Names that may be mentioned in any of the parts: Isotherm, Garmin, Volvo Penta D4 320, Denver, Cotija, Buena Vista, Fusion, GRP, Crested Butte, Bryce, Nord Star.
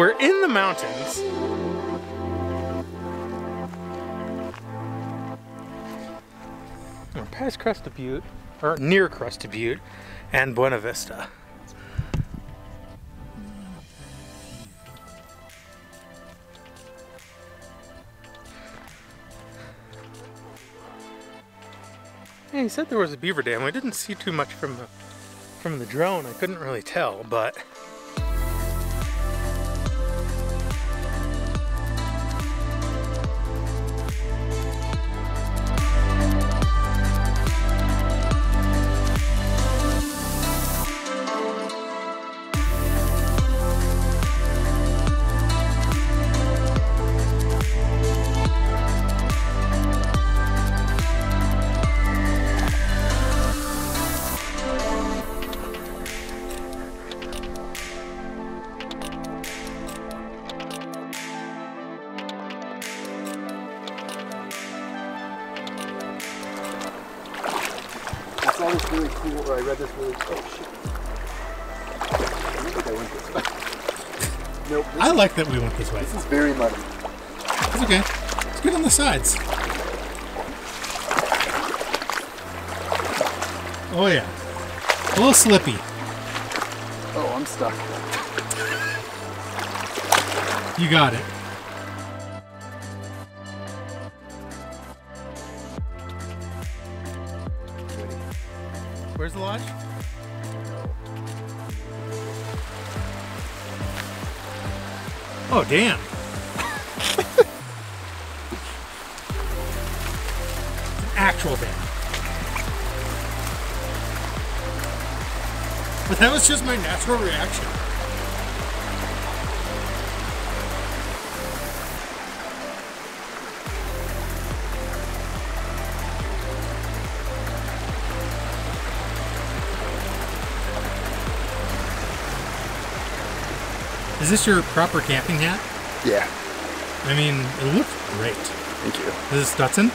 We're in the mountains. We're past Crested Butte, or near Crested Butte, and Buena Vista. Yeah, he said there was a beaver dam. I didn't see too much from the drone. I couldn't really tell, but. I saw this really cool, or I read this really cool, oh shit. I don't think I went this way. Nope. I like that we went this way. This is very muddy. It's okay. It's good on the sides. Oh yeah. A little slippy. Oh, I'm stuck. You got it. Where's the lodge? Oh, damn. It's an actual dam. But that was just my natural reaction. Is this your proper camping hat? Yeah. I mean, it looks great. Thank you. Is this Dutson?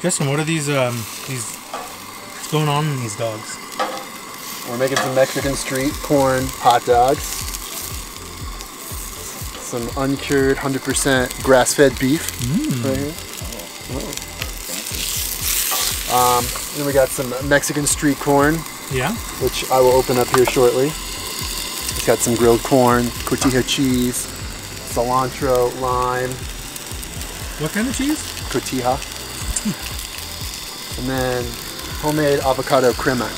Justin, what are these, what's going on in these dogs? We're making some Mexican street corn hot dogs. Some uncured 100% grass-fed beef. Mm. Right here. Oh. Then we got some Mexican street corn. Yeah. Which I will open up here shortly. It's got some grilled corn, Cotija cheese, cilantro, lime. What kind of cheese? Cotija. and then homemade avocado crema.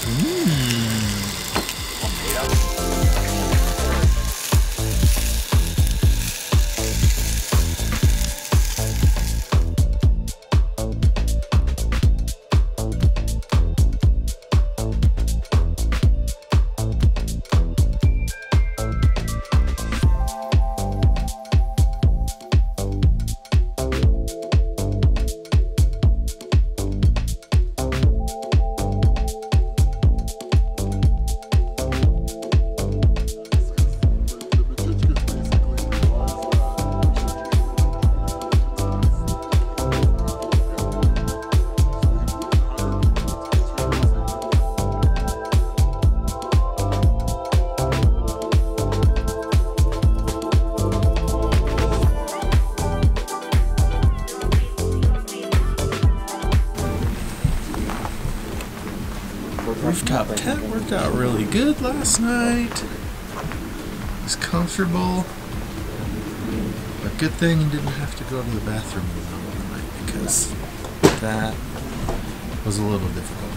Rooftop tent worked out really good last night. It was comfortable. But good thing you didn't have to go to the bathroom in the middle of the night, because that was a little difficult.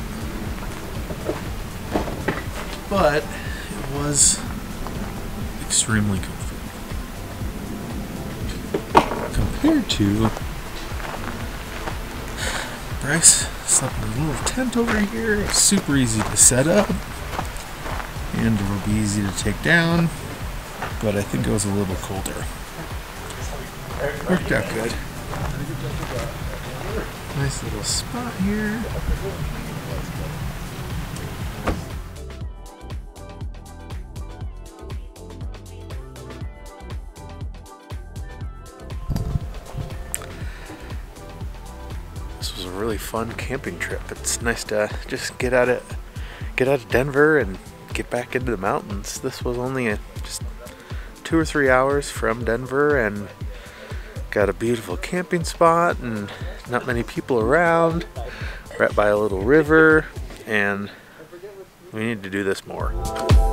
But it was extremely comfortable. Compared to Bryce. Slept in a little tent over here. It's super easy to set up and it will be easy to take down, but I think it was a little colder. Worked out good. Nice little spot here. Really fun camping trip. It's nice to just get out of Denver and get back into the mountains. This was only just 2 or 3 hours from Denver, and got a beautiful camping spot and not many people around, right by a little river, and we need to do this more.